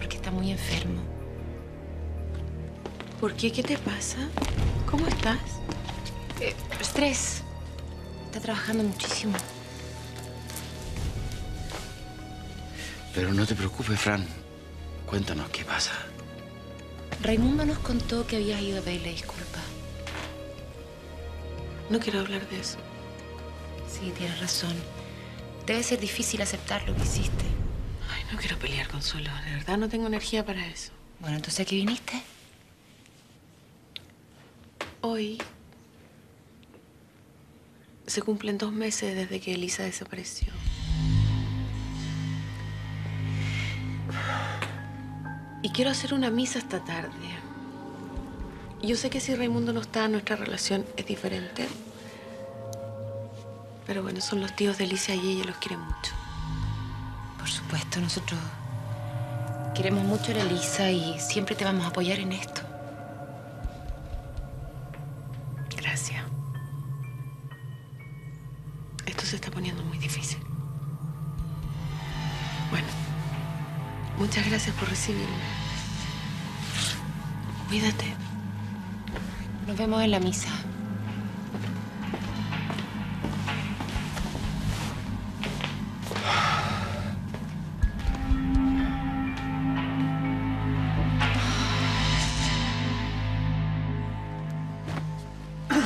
Porque está muy enfermo. ¿Por qué? ¿Qué te pasa? ¿Cómo estás? Estrés. Está trabajando muchísimo. Pero no te preocupes, Fran. Cuéntanos qué pasa. Raimundo nos contó que habías ido a pedirle disculpas. No quiero hablar de eso. Sí, tienes razón. Debe ser difícil aceptar lo que hiciste. No quiero pelear, Consuelo. De verdad no tengo energía para eso. Bueno, entonces, ¿a qué viniste? Hoy se cumplen 2 meses desde que Elisa desapareció. Y quiero hacer una misa esta tarde. Yo sé que si Raimundo no está, nuestra relación es diferente. Pero bueno, son los tíos de Elisa y ella los quiere mucho. Por supuesto, nosotros queremos mucho a la Elisa y siempre te vamos a apoyar en esto. Gracias. Esto se está poniendo muy difícil. Bueno, muchas gracias por recibirme. Cuídate. Nos vemos en la misa.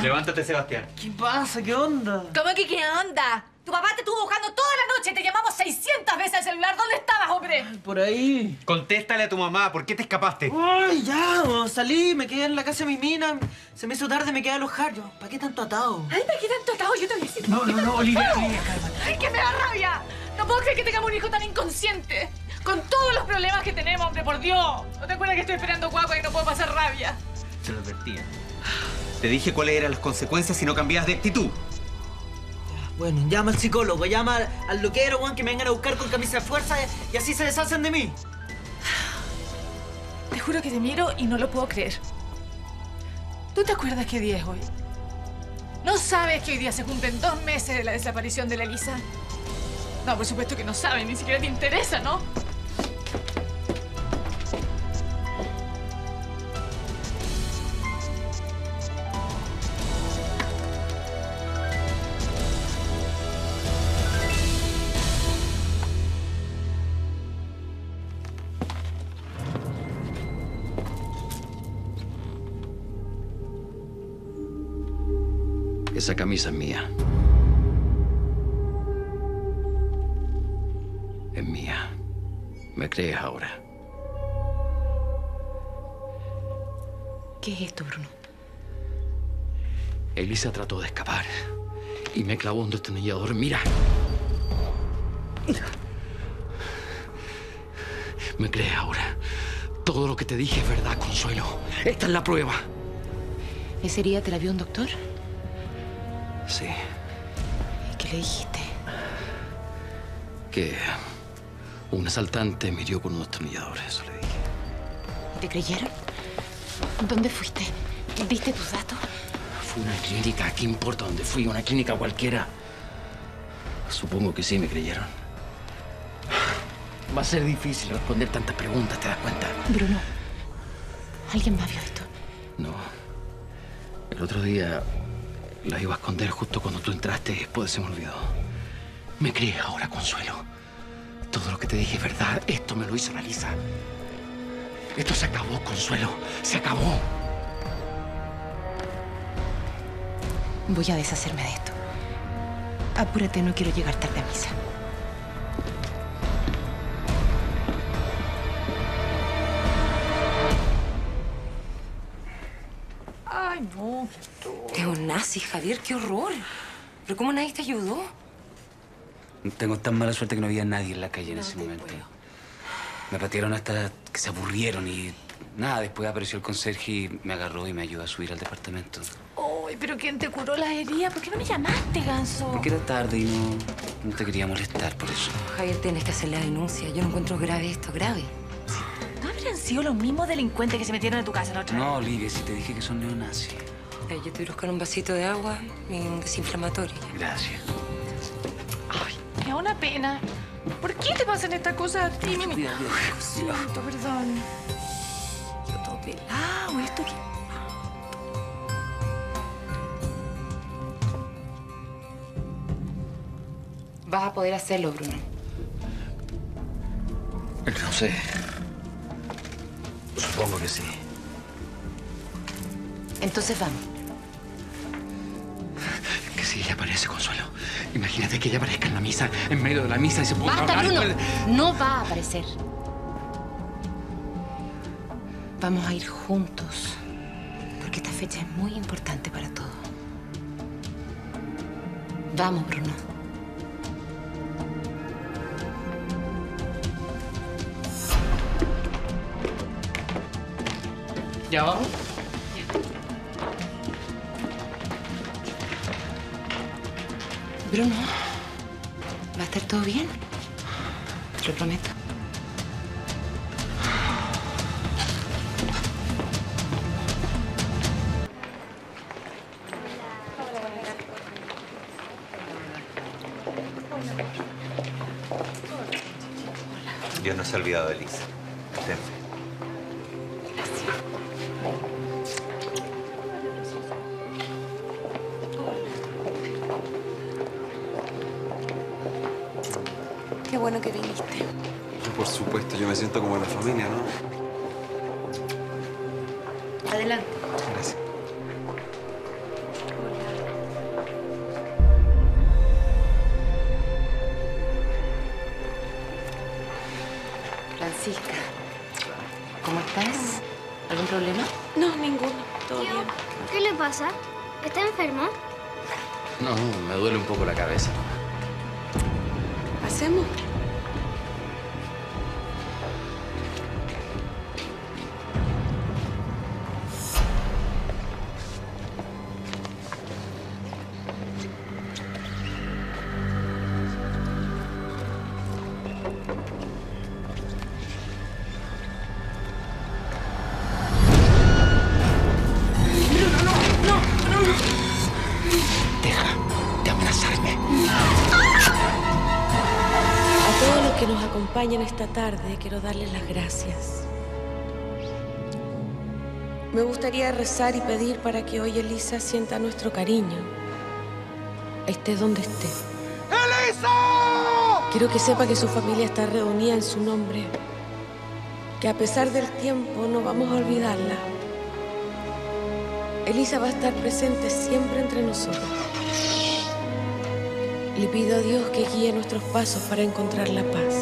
Levántate, Sebastián. ¿Qué pasa? ¿Qué onda? ¿Cómo que qué onda? Tu papá te estuvo buscando toda la noche. Te llamamos 600 veces al celular. ¿Dónde estabas, hombre? Ay, por ahí. Contéstale a tu mamá. ¿Por qué te escapaste? Ay, ya. Salí, me quedé en la casa de mi mina. Se me hizo tarde, me quedé a alojar. Yo, ¿para qué tanto atado? Ay, ¿para qué tanto atado? Yo te voy a decir... No, Olivia, cálmate. Ay, que me da rabia. No puedo creer que tengamos un hijo tan inconsciente. Con todos los problemas que tenemos, hombre, por Dios. ¿No te acuerdas que estoy esperando guagua y no puedo pasar rabia? Te lo advertía. Te dije cuáles eran las consecuencias si no cambiabas de actitud. Ya, bueno, llama al psicólogo, llama al loquero, Juan, que me vengan a buscar con camisa de fuerza y así se deshacen de mí. Te juro que te miro y no lo puedo creer. ¿Tú te acuerdas qué día es hoy? ¿No sabes que hoy día se cumplen 2 meses de la desaparición de la Elisa? No, por supuesto que no sabes, ni siquiera te interesa, ¿no? Esa camisa es mía. Es mía. ¿Me crees ahora? ¿Qué es esto, Bruno? Elisa trató de escapar y me clavó un destornillador. ¡Mira! ¿Me crees ahora? Todo lo que te dije es verdad, Consuelo. Esta es la prueba. ¿Ese día te la vio un doctor? Sí. ¿Y qué le dijiste? Que un asaltante me hirió con un destornillador, eso le dije. ¿Te creyeron? ¿Dónde fuiste? ¿Diste tus datos? Fue una clínica, ¿qué importa dónde fui? Una clínica cualquiera. Supongo que sí me creyeron. Va a ser difícil responder tantas preguntas, ¿te das cuenta? Bruno, ¿alguien más vio esto? No. El otro día la iba a esconder justo cuando tú entraste y después se me olvidó. ¿Me crees ahora, Consuelo? Todo lo que te dije es verdad. Esto me lo hizo la Elisa. Esto se acabó, Consuelo. Se acabó. Voy a deshacerme de esto. Apúrate, no quiero llegar tarde a misa. Ay, no, qué horror. Qué un nazi, Javier, qué horror. ¿Pero cómo nadie te ayudó? Tengo tan mala suerte que no había nadie en la calle en ese momento. Puedo. Me patearon hasta que se aburrieron y nada, después apareció el conserje y me agarró y me ayudó a subir al departamento. Ay, pero ¿quién te curó las heridas? ¿Por qué no me llamaste, ganso? Porque era tarde y no te quería molestar por eso. Javier, tienes que hacer la denuncia. Yo no encuentro grave esto, grave. ¿No habrán sido los mismos delincuentes que se metieron en tu casa la otra vez? No, Olivia, si te dije que son neonazis. Yo te voy a buscar un vasito de agua y un desinflamatorio. Gracias. Ay, me da una pena. ¿Por qué te pasan estas cosas a ti, mi amiga? Lo siento, perdón. Yo todo pelado, esto que... Vas a poder hacerlo, Bruno. No sé. Supongo que sí. Entonces vamos. Que sí, ella aparece, Consuelo. Imagínate que ella aparezca en la misa, en medio de la misa y se ponga a hablar. ¡Basta, Bruno! No va a aparecer. Vamos a ir juntos. Porque esta fecha es muy importante para todos. Vamos, Bruno. ¿Ya vamos? Bruno, ¿va a estar todo bien? Te lo prometo. Dios no se ha olvidado de Elisa. Qué bueno que viniste. Por supuesto, yo me siento como en la familia, ¿no? Adelante. Gracias. Francisca, ¿cómo estás? ¿Algún problema? No, ninguno. Todo bien. ¿Qué le pasa? ¿Está enfermo? No, me duele un poco la cabeza. ¿Hacemos? En esta tarde quiero darles las gracias. Me gustaría rezar y pedir para que hoy Elisa sienta nuestro cariño, esté donde esté. ¡Elisa! Quiero que sepa que su familia está reunida en su nombre, que a pesar del tiempo no vamos a olvidarla. Elisa va a estar presente siempre entre nosotros. Le pido a Dios que guíe nuestros pasos para encontrar la paz.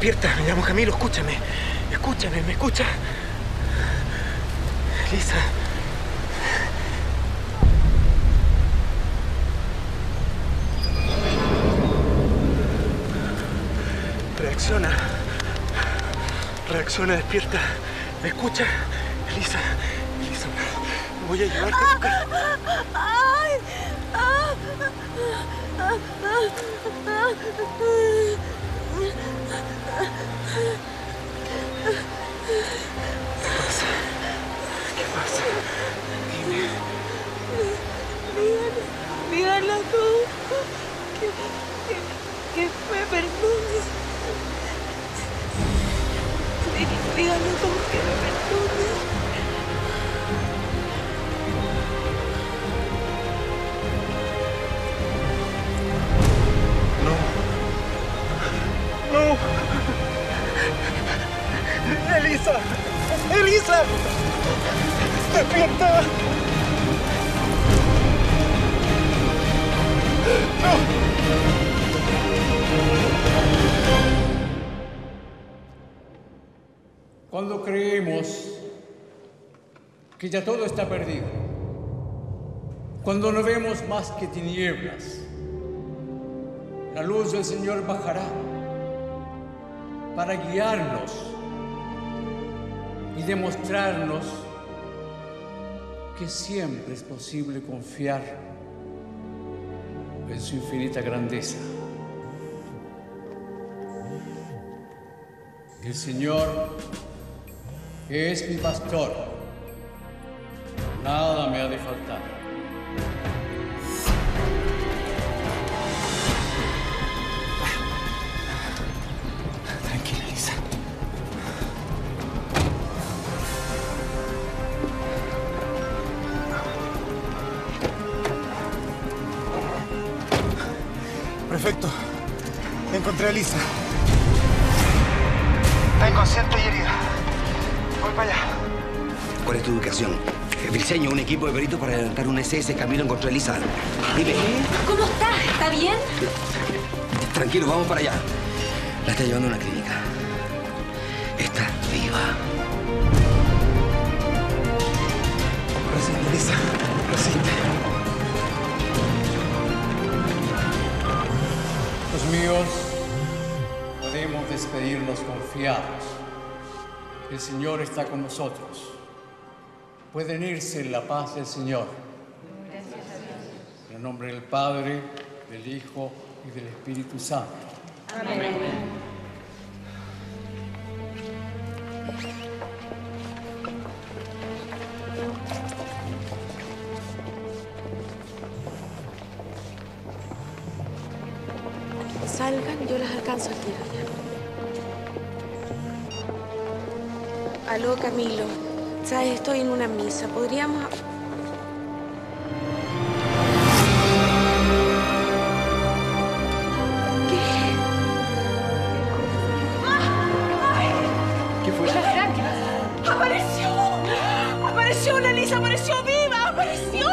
Despierta, me llamo Camilo, escúchame. Escúchame, ¿me escuchas? Elisa. Reacciona. Reacciona, despierta. ¿Me escuchas? Elisa, Elisa, voy a llevarte a tu casa. ¡Ay! ¿Qué pasa? ¿Qué pasa? Dime. Díganlo tú. Que me perdones. Díganlo tú, que me perdones. ¡Elisa! ¡Elisa! ¡Despierta! ¡No! Cuando creemos que ya todo está perdido, cuando no vemos más que tinieblas, la luz del Señor bajará para guiarnos y demostrarnos que siempre es posible confiar en su infinita grandeza. El Señor es mi pastor, nada me ha de faltar. Tranquila, Elisa. Perfecto. Encontré a Elisa. Está inconsciente y herida. Voy para allá. ¿Cuál es tu ubicación? Briceño, un equipo de peritos para adelantar un SS. Camilo encontró a Elisa. Dime. ¿Cómo está? ¿Está bien? Tranquilo, vamos para allá. La está llevando a una clínica. Está viva. Resiste, Elisa. Resiste. Los míos. Podemos despedirnos confiados. El Señor está con nosotros. Pueden irse en la paz del Señor. Gracias a Dios. En el nombre del Padre, del Hijo y del Espíritu Santo. Amén. Amén. Salgan, yo las alcanzo aquí. Aló, Camilo. Sabes, estoy en una misa. ¿Podríamos...? ¿Qué? ¿Qué fue? ¡Apareció! ¡Apareció una Elisa! ¡Apareció viva! ¡Apareció!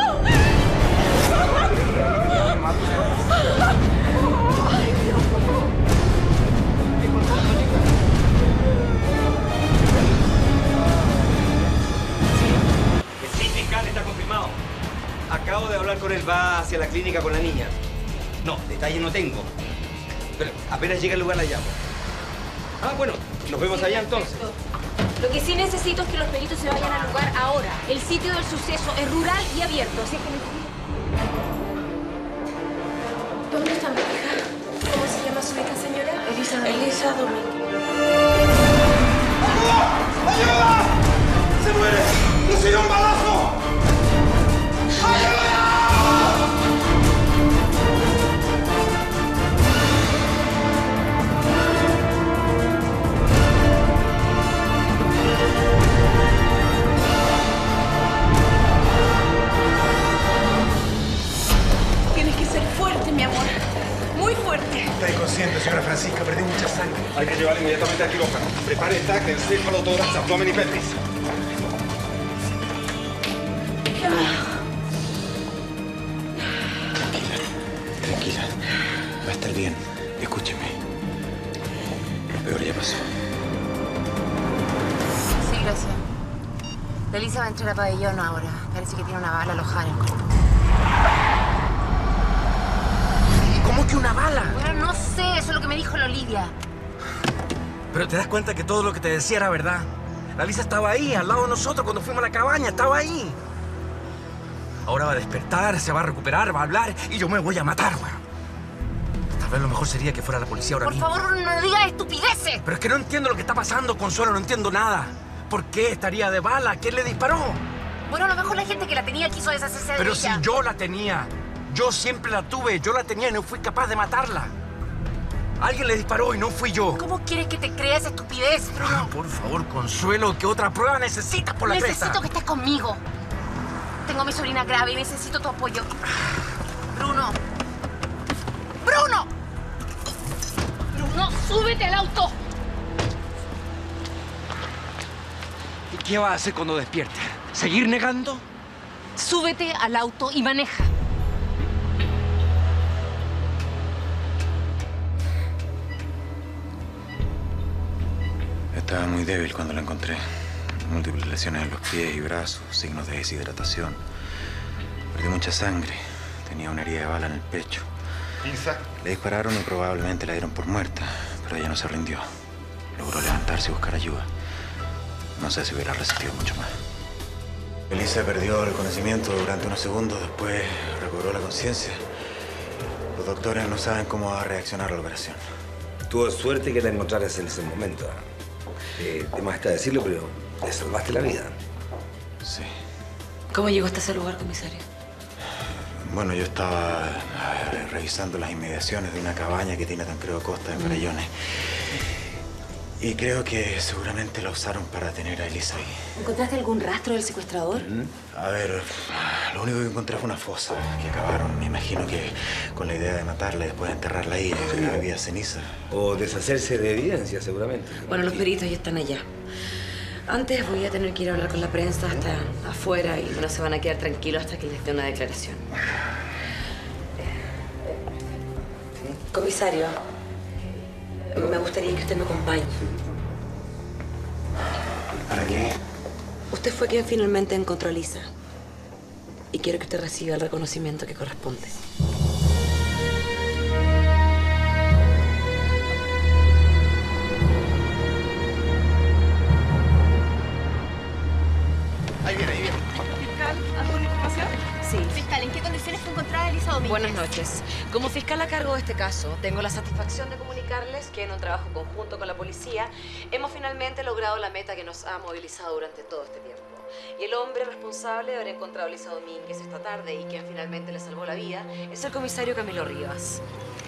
Está confirmado. Acabo de hablar con él. Va hacia la clínica con la niña. No, detalle no tengo. Pero apenas llega al lugar la llamo. Ah, bueno, nos vemos allá entonces. Lo que sí necesito es que los peritos se vayan al lugar ahora. El sitio del suceso es rural y abierto. Así que... ¿Dónde está mi hija? ¿Cómo se llama su hija, señora? Elisa. Elisa Domínguez. ¡Ayuda! ¡Ayuda! ¡Se muere! ¡No se dio un balazo! Tienes que ser fuerte, mi amor. Muy fuerte. Está inconsciente, señora Francisca. Perdí mucha sangre. Hay que llevarla inmediatamente al quirófano. Prepare TAC, encéfalo, tórax, abdomen y pelvis. Bien, escúcheme. Lo peor ya pasó. Sí, gracias. Elisa va a entrar a pabellón ahora. Parece que tiene una bala alojada en el cuerpo. ¿Cómo que una bala? Bueno, no sé. Eso es lo que me dijo la Olivia. Pero te das cuenta que todo lo que te decía era verdad. La Elisa estaba ahí, al lado de nosotros, cuando fuimos a la cabaña. Estaba ahí. Ahora va a despertar, se va a recuperar, va a hablar y yo me voy a matar, weón. Tal vez lo mejor sería que fuera la policía ahora mismo. Por favor, no digas estupideces. Pero es que no entiendo lo que está pasando, Consuelo. No entiendo nada. ¿Por qué estaría de bala? ¿Quién le disparó? Bueno, a lo mejor la gente que la tenía quiso deshacerse de ella. Pero si yo la tenía. Yo siempre la tuve. Yo la tenía y no fui capaz de matarla. Alguien le disparó y no fui yo. ¿Cómo quieres que te crea esa estupidez, Bruno? Ah, por favor, Consuelo, ¿qué otra prueba necesitas por la cresta? Necesito que estés conmigo. Tengo a mi sobrina grave y necesito tu apoyo. Bruno. ¡Bruno! ¡Bruno, súbete al auto! ¿Y qué vas a hacer cuando despiertes? ¿Seguir negando? Súbete al auto y maneja. Estaba muy débil cuando la encontré. Múltiples lesiones en los pies y brazos, signos de deshidratación. Perdí mucha sangre. Tenía una herida de bala en el pecho. ¿Lisa? Le dispararon y probablemente la dieron por muerta, pero ella no se rindió. Logró levantarse y buscar ayuda. No sé si hubiera resistido mucho más. Elisa perdió el conocimiento durante unos segundos, después recobró la conciencia. Los doctores no saben cómo va a reaccionar a la operación. Tuvo suerte que la encontraras en ese momento. Te mata decirlo, pero te salvaste la vida. Sí. ¿Cómo llegó hasta ese lugar, comisario? Bueno, yo estaba revisando las inmediaciones de una cabaña que tiene tan creo costa en Farellones. Y creo que seguramente la usaron para tener a Elisa ahí. ¿Encontraste algún rastro del secuestrador? A ver, lo único que encontré fue una fosa que acabaron. Me imagino que con la idea de matarla y después de enterrarla ahí, había ceniza. O deshacerse de evidencia, seguramente. Bueno, los peritos ya están allá. Antes voy a tener que ir a hablar con la prensa hasta afuera y no se van a quedar tranquilos hasta que les dé una declaración. Comisario, me gustaría que usted me acompañe. ¿Para qué? Usted fue quien finalmente encontró a Elisa. Y quiero que usted reciba el reconocimiento que corresponde. Ahí viene, ahí viene. Fiscal, ¿alguna información? Sí. Fiscal, ¿en qué condiciones fue encontrada Elisa Domínguez? Buenas noches. Como fiscal a cargo de este caso, tengo la satisfacción de comunicarles que en un trabajo conjunto con la policía hemos finalmente logrado la meta que nos ha movilizado durante todo este tiempo. Y el hombre responsable de haber encontrado a Elisa Domínguez esta tarde y quien finalmente le salvó la vida es el comisario Camilo Rivas.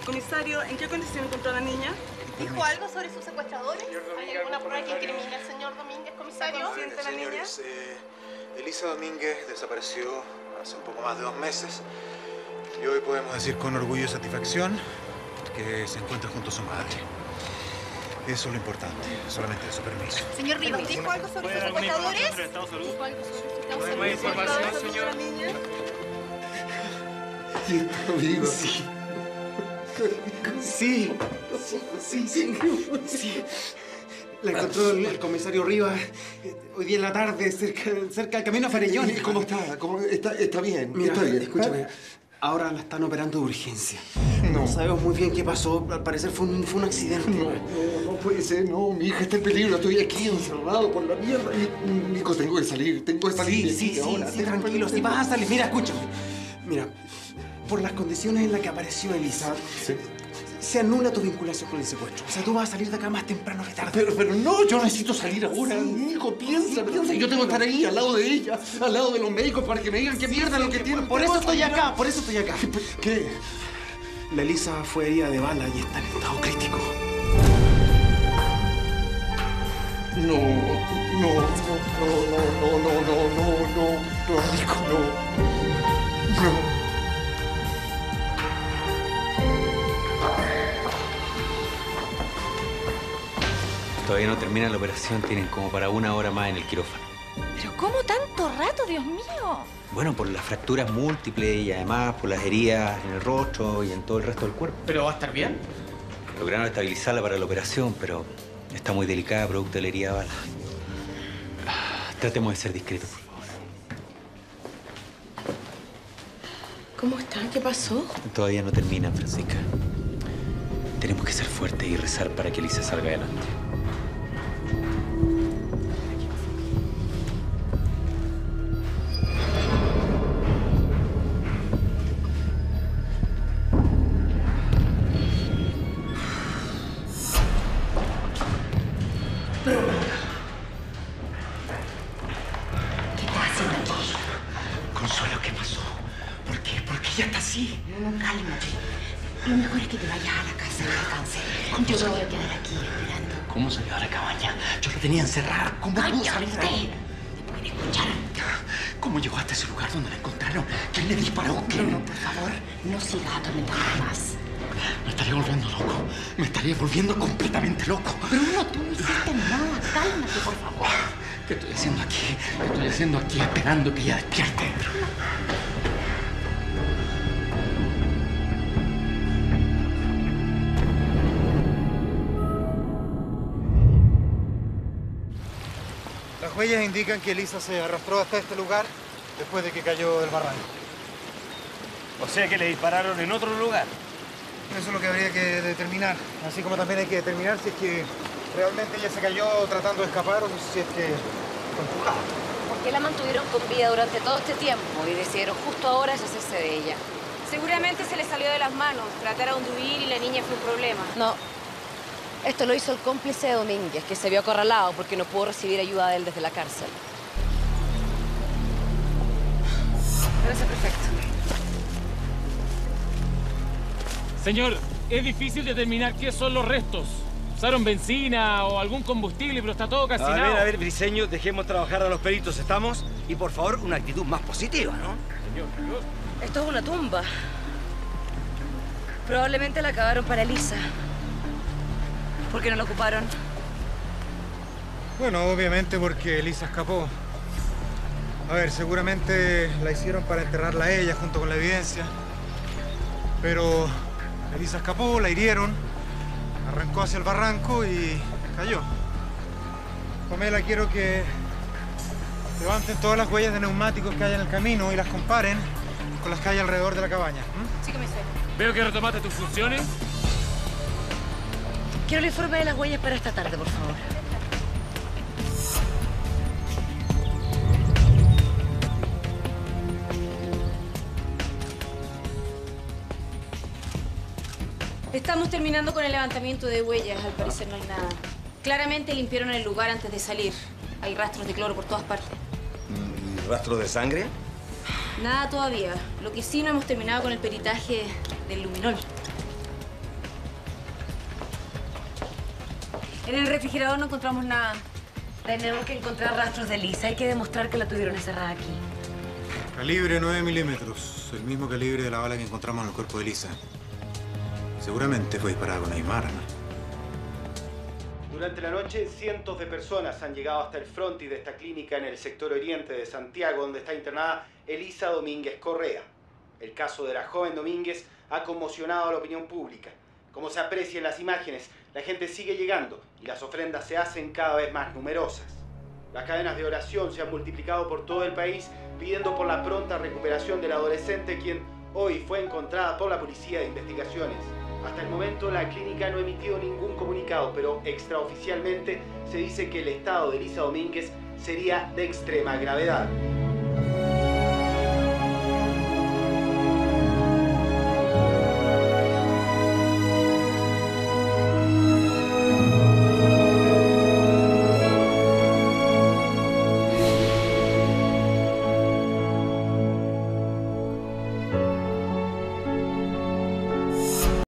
Comisario, ¿en qué condición encontró a la niña? ¿Dijo algo sobre sus secuestradores? ¿Hay alguna prueba que incrimine al señor Domínguez, comisario? ¿Consciente la niña? Elisa Domínguez desapareció hace un poco más de 2 meses y hoy podemos decir con orgullo y satisfacción que se encuentra junto a su madre. Eso es lo importante, solamente eso, permiso. Señor Rivas, ¿dijo algo sobre sus secuestradores? ¿Dijo algo sobre sus secuestradores, señora niña? Sí, está vivo. Sí. Sí. Sí, sí, sí. La encontró el comisario Rivas hoy día en la tarde, cerca del camino a Farellón. ¿Cómo está? ¿Está bien? Mira, está bien. Escúchame. Ahora la están operando de urgencia. No sabemos muy bien qué pasó. Al parecer fue un accidente. No puede ser. No, mi hija está en peligro. Estoy aquí encerrado por la mierda. Nico, tengo que salir. Sí, sí, ahora. Sí, tranquilo. Si vas a salir. Mira, escúchame. Mira, por las condiciones en las que apareció Elisa... Sí. Se anula tu vinculación con el secuestro. O sea, tú vas a salir de acá más temprano que tarde. Pero no, yo necesito salir ahora. Sí, hijo, piensa. Yo tengo que estar ahí, al lado de ella, al lado de los médicos, para que me digan qué mierda lo que tienen. Por eso estoy acá. ¿Qué? La Elisa fue herida de bala y está en estado crítico. No. Todavía no termina la operación, tienen como para 1 hora más en el quirófano. ¿Pero cómo tanto rato, Dios mío? Bueno, por las fracturas múltiples y además por las heridas en el rostro y en todo el resto del cuerpo. ¿Pero va a estar bien? Lograron estabilizarla para la operación, pero Está muy delicada, producto de la herida de bala. Tratemos de ser discretos, por favor. ¿Cómo están? ¿Qué pasó? Todavía no termina, Francisca. Tenemos que ser fuertes y rezar para que Elisa salga adelante. Volviendo completamente loco. Bruno, tú no hiciste nada. Cálmate, por favor. ¿Qué estoy haciendo aquí? ¿Qué estoy haciendo aquí esperando que ella despierte? Las huellas indican que Elisa se arrastró hasta este lugar después de que cayó del barranco. O sea que le dispararon en otro lugar. Eso es lo que habría que determinar, así como también hay que determinar si es que realmente ella se cayó tratando de escapar o si es que fue empujada. ¿Por qué la mantuvieron con vida durante todo este tiempo y decidieron justo ahora deshacerse de ella? Seguramente se le salió de las manos, trataron de huir y la niña fue un problema. No, esto lo hizo el cómplice de Domínguez, que se vio acorralado porque no pudo recibir ayuda de él desde la cárcel. Parece perfecto. Señor, es difícil determinar qué son los restos. Usaron benzina o algún combustible, pero está todo calcinado. A ver, Briceño, dejemos trabajar a los peritos, ¿estamos? Y por favor, una actitud más positiva, ¿no? Señor, señor. Esto es una tumba. Probablemente la cavaron para Elisa. ¿Por qué no la ocuparon? Bueno, obviamente porque Elisa escapó. A ver, seguramente la hicieron para enterrarla a ella junto con la evidencia. Pero... Elisa escapó, la hirieron, arrancó hacia el barranco y cayó. Pamela, quiero que levanten todas las huellas de neumáticos que hay en el camino y las comparen con las que hay alrededor de la cabaña. ¿Mm? Sí, comisario. Veo que retomaste tus funciones. Quiero el informe de las huellas para esta tarde, por favor. Estamos terminando con el levantamiento de huellas, al parecer no hay nada. Claramente limpiaron el lugar antes de salir. Hay rastros de cloro por todas partes. ¿Y rastros de sangre? Nada todavía. Lo que sí, no hemos terminado con el peritaje del luminol. En el refrigerador no encontramos nada. Tenemos que encontrar rastros de Elisa. Hay que demostrar que la tuvieron encerrada aquí. Calibre 9 milímetros. El mismo calibre de la bala que encontramos en el cuerpo de Elisa. Seguramente fue disparada con la misma arma. Durante la noche, cientos de personas han llegado hasta el frontis de esta clínica en el sector oriente de Santiago, donde está internada Elisa Domínguez Correa. El caso de la joven Domínguez ha conmocionado a la opinión pública. Como se aprecia en las imágenes, la gente sigue llegando y las ofrendas se hacen cada vez más numerosas. Las cadenas de oración se han multiplicado por todo el país, pidiendo por la pronta recuperación del adolescente, quien hoy fue encontrada por la Policía de Investigaciones. Hasta el momento la clínica no ha emitido ningún comunicado, pero extraoficialmente se dice que el estado de Elisa Domínguez sería de extrema gravedad.